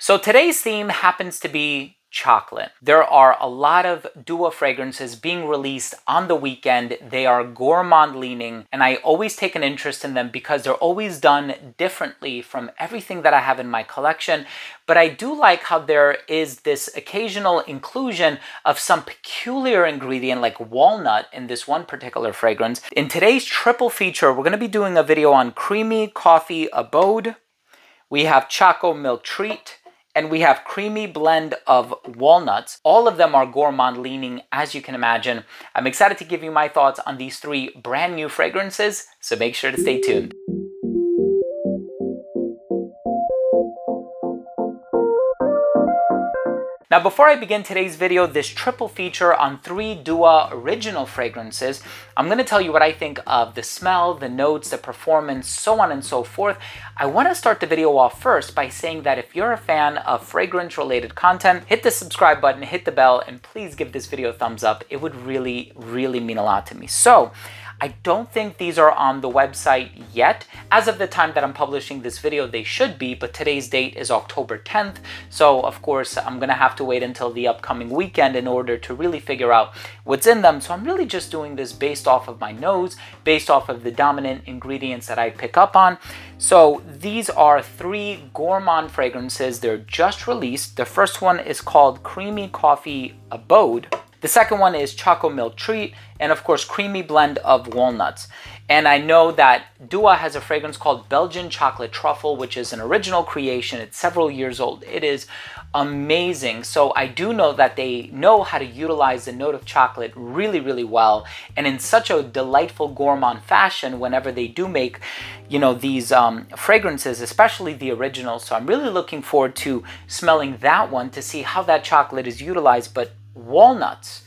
So today's theme happens to be chocolate. There are a lot of Dua fragrances being released on the weekend. They are gourmand leaning, and I always take an interest in them because they're always done differently from everything that I have in my collection. But I do like how there is this occasional inclusion of some peculiar ingredient like walnut in this one particular fragrance. In today's triple feature, we're going to be doing a video on Creamy Coffee Abode. We have Choco Milk Treat, and we have Creamy Blend of Walnuts. All of them are gourmand leaning, as you can imagine. I'm excited to give you my thoughts on these three brand new fragrances, so make sure to stay tuned. Now, before I begin today's video, this triple feature on three Dua original fragrances, I'm gonna tell you what I think of the smell, the notes, the performance, so on and so forth. I wanna start the video off first by saying that if you're a fan of fragrance-related content, hit the subscribe button, hit the bell, and please give this video a thumbs up. It would really, really mean a lot to me. So, I don't think these are on the website yet. As of the time that I'm publishing this video, they should be, but today's date is October 10th. So of course, I'm gonna have to wait until the upcoming weekend in order to really figure out what's in them. So I'm really just doing this based off of my nose, based off of the dominant ingredients that I pick up on. So these are three gourmand fragrances. They're just released. The first one is called Creamy Coffee Abode. The second one is Choco Milk Treat, and of course, Creamy Blend of Walnuts. And I know that Dua has a fragrance called Belgian Chocolate Truffle, which is an original creation. It's several years old. It is amazing. So I do know that they know how to utilize the note of chocolate really, really well, and in such a delightful gourmand fashion whenever they do make, you know, these fragrances, especially the originals. So I'm really looking forward to smelling that one to see how that chocolate is utilized. But walnuts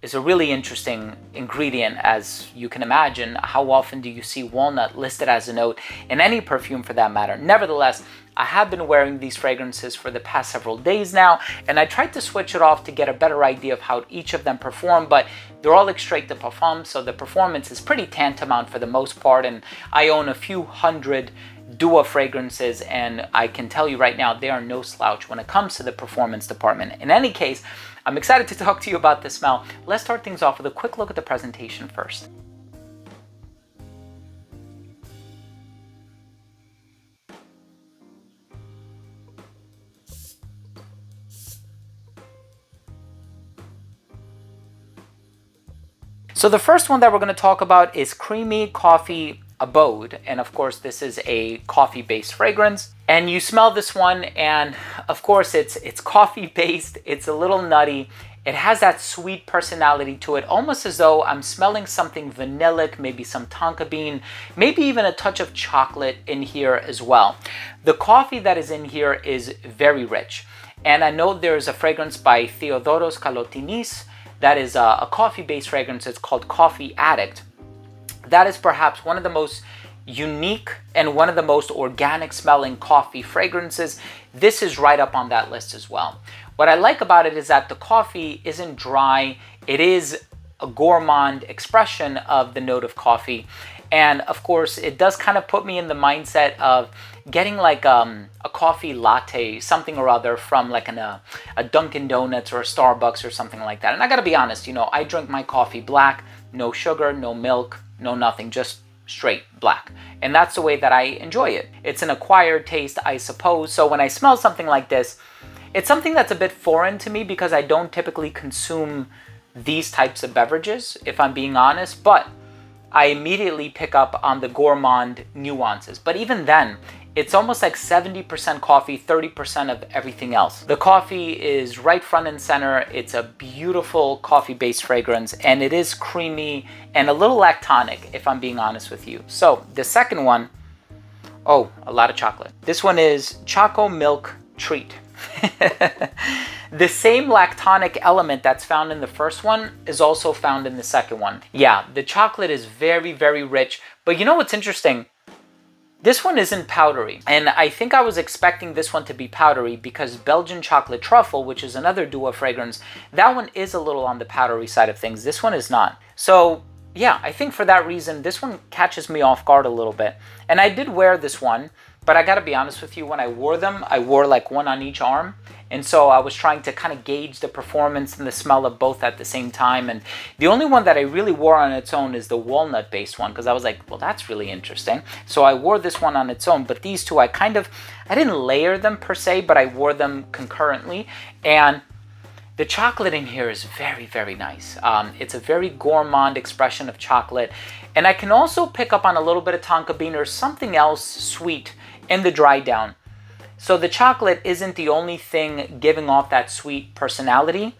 is a really interesting ingredient, as you can imagine. How often do you see walnut listed as a note in any perfume for that matter? Nevertheless, I have been wearing these fragrances for the past several days now, and I tried to switch it off to get a better idea of how each of them perform, but they're all extrait de parfum, so the performance is pretty tantamount for the most part, and I own a few hundred Dua fragrances, and I can tell you right now, they are no slouch when it comes to the performance department. In any case, I'm excited to talk to you about the smell. Let's start things off with a quick look at the presentation first. So the first one that we're going to talk about is Creamy Coffee Abode, and of course this is a coffee-based fragrance, and you smell this one, and of course it's coffee-based, it's a little nutty, it has that sweet personality to it, almost as though I'm smelling something vanillic, maybe some tonka bean, maybe even a touch of chocolate in here as well. The coffee that is in here is very rich, and I know there is a fragrance by Theodoros Kalotinis that is a coffee-based fragrance. It's called Coffee Addict. That is perhaps one of the most unique and one of the most organic smelling coffee fragrances. This is right up on that list as well. What I like about it is that the coffee isn't dry. It is a gourmand expression of the note of coffee. And of course, it does kind of put me in the mindset of getting like a coffee latte, something or other from like a Dunkin' Donuts or a Starbucks or something like that. And I gotta be honest, you know, I drink my coffee black, no sugar, no milk, no nothing, just straight black. And that's the way that I enjoy it. It's an acquired taste, I suppose. So when I smell something like this, it's something that's a bit foreign to me because I don't typically consume these types of beverages, if I'm being honest, but I immediately pick up on the gourmand nuances. But even then, it's almost like 70% coffee, 30% of everything else. The coffee is right front and center. It's a beautiful coffee-based fragrance, and it is creamy and a little lactonic, if I'm being honest with you. So the second one, oh, a lot of chocolate. This one is Choco Milk Treat. The same lactonic element that's found in the first one is also found in the second one. Yeah, the chocolate is very, very rich. But you know what's interesting? This one isn't powdery, and I think I was expecting this one to be powdery because Belgian Chocolate Truffle, which is another Dua fragrance, that one is a little on the powdery side of things. This one is not. So yeah, I think for that reason, this one catches me off guard a little bit. And I did wear this one But I gotta be honest with you, when I wore them, I wore like one on each arm. And so I was trying to kind of gauge the performance and the smell of both at the same time. And the only one that I really wore on its own is the walnut based one, because I was like, well, that's really interesting. So I wore this one on its own, but these two, I didn't layer them per se, but I wore them concurrently. And the chocolate in here is very, very nice. It's a very gourmand expression of chocolate. And I can also pick up on a little bit of tonka bean or something else sweet in the dry down. So the chocolate isn't the only thing giving off that sweet personality,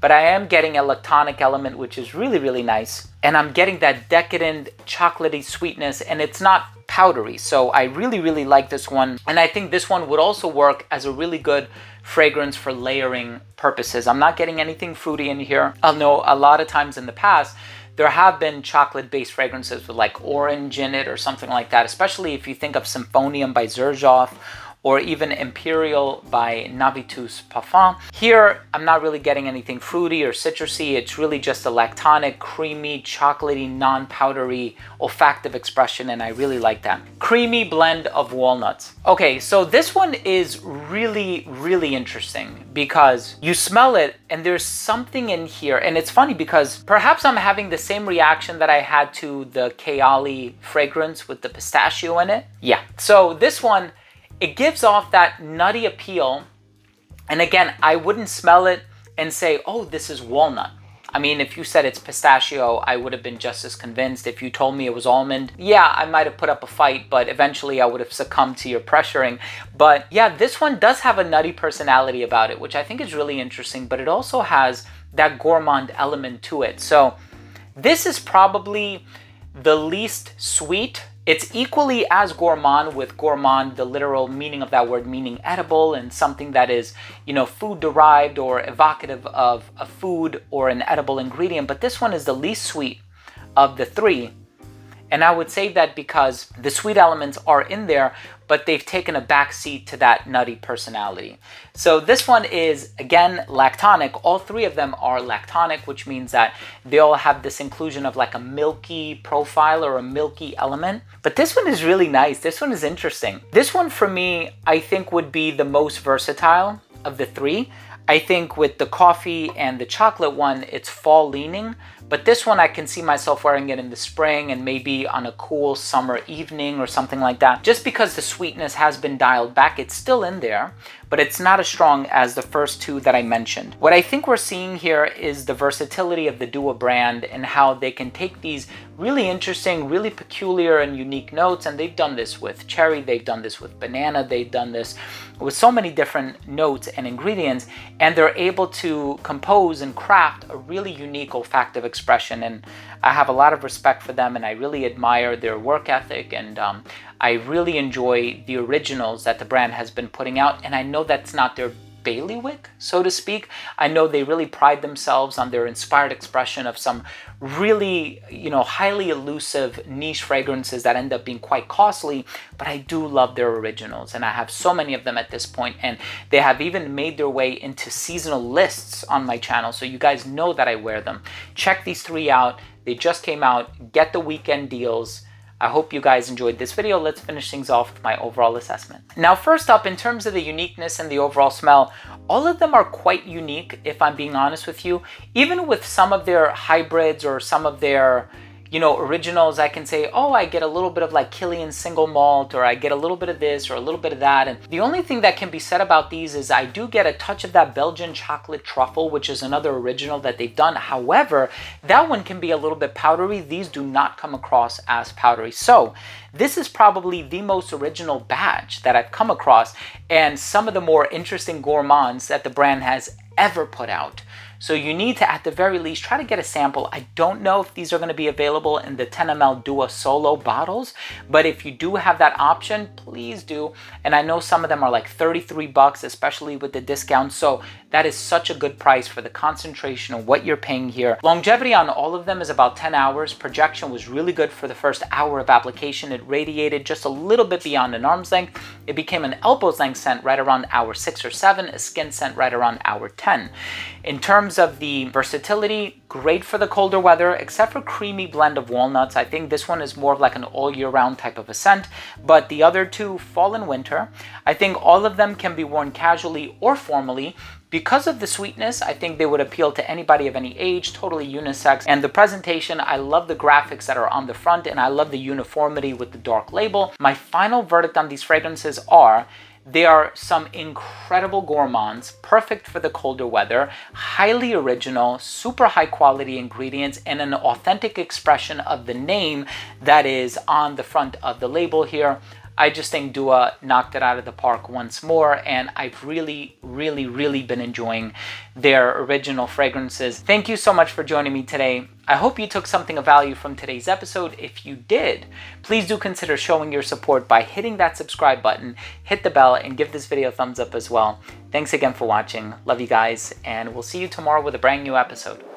but I am getting a lactonic element, which is really, really nice. And I'm getting that decadent chocolatey sweetness, and it's not powdery. So I really, really like this one. And I think this one would also work as a really good fragrance for layering purposes. I'm not getting anything fruity in here. I know a lot of times in the past, there have been chocolate-based fragrances with like orange in it or something like that, especially if you think of Symphonium by Zerjoff or even Imperial by Navitus Parfum. Here, I'm not really getting anything fruity or citrusy. It's really just a lactonic, creamy, chocolatey, non-powdery, olfactive expression, and I really like that. Creamy Blend of Walnuts. Okay, so this one is really, really interesting because you smell it and there's something in here. And it's funny because perhaps I'm having the same reaction that I had to the Kayali fragrance with the pistachio in it. Yeah, so this one, it gives off that nutty appeal. And again, I wouldn't smell it and say, oh, this is walnut. I mean, if you said it's pistachio, I would have been just as convinced. If you told me it was almond, yeah, I might have put up a fight, but eventually I would have succumbed to your pressuring. But yeah, this one does have a nutty personality about it, which I think is really interesting, but it also has that gourmand element to it. So this is probably the least sweet. It's equally as gourmand, with gourmand, the literal meaning of that word, meaning edible and something that is, you know, food derived or evocative of a food or an edible ingredient. But this one is the least sweet of the three. And I would say that because the sweet elements are in there, but they've taken a backseat to that nutty personality. So this one is, again, lactonic. All three of them are lactonic, which means that they all have this inclusion of like a milky profile or a milky element. But this one is really nice. This one is interesting. This one for me, I think would be the most versatile of the three. I think with the coffee and the chocolate one, it's fall leaning. But this one, I can see myself wearing it in the spring and maybe on a cool summer evening or something like that. Just because the sweetness has been dialed back, it's still in there, but it's not as strong as the first two that I mentioned. What I think we're seeing here is the versatility of the Dua brand and how they can take these really interesting, really peculiar and unique notes. And they've done this with cherry, they've done this with banana, they've done this with so many different notes and ingredients, and they're able to compose and craft a really unique olfactive expression. And I have a lot of respect for them, and I really admire their work ethic, and I really enjoy the originals that the brand has been putting out. And I know that's not their bailiwick, so to speak. I know they really pride themselves on their inspired expression of some really, you know, highly elusive niche fragrances that end up being quite costly, but I do love their originals, and I have so many of them at this point, and they have even made their way into seasonal lists on my channel, so you guys know that I wear them. Check these three out. They just came out. Get the weekend deals. I hope you guys enjoyed this video. Let's finish things off with my overall assessment. Now, first up, in terms of the uniqueness and the overall smell, all of them are quite unique, if I'm being honest with you. Even with some of their hybrids or some of their, you know, originals, I can say, oh, I get a little bit of like Kilian single malt, or I get a little bit of this or a little bit of that. And the only thing that can be said about these is I do get a touch of that Belgian chocolate truffle, which is another original that they've done. However, that one can be a little bit powdery. These do not come across as powdery. So this is probably the most original batch that I've come across, and some of the more interesting gourmands that the brand has ever put out. So you need to, at the very least, try to get a sample. I don't know if these are going to be available in the 10 ml Dua Solo bottles, but if you do have that option, please do. And I know some of them are like 33 bucks, especially with the discount. So that is such a good price for the concentration of what you're paying here. Longevity on all of them is about 10 hours. Projection was really good for the first hour of application. It radiated just a little bit beyond an arm's length. It became an elbow's length scent right around hour 6 or 7, a skin scent right around hour 10. 10. In terms of the versatility, great for the colder weather, except for Creamy Blend of Walnuts. I think this one is more of like an all year round type of a scent, but the other two, fall and winter. I think all of them can be worn casually or formally. Because of the sweetness, I think they would appeal to anybody of any age, totally unisex. And the presentation, I love the graphics that are on the front, and I love the uniformity with the dark label. My final verdict on these fragrances are, they are some incredible gourmands, perfect for the colder weather, highly original, super high quality ingredients, and an authentic expression of the name that is on the front of the label here. I just think Dua knocked it out of the park once more, and I've really been enjoying their original fragrances. Thank you so much for joining me today. I hope you took something of value from today's episode. If you did, please do consider showing your support by hitting that subscribe button, hit the bell, and give this video a thumbs up as well. Thanks again for watching. Love you guys, and we'll see you tomorrow with a brand new episode.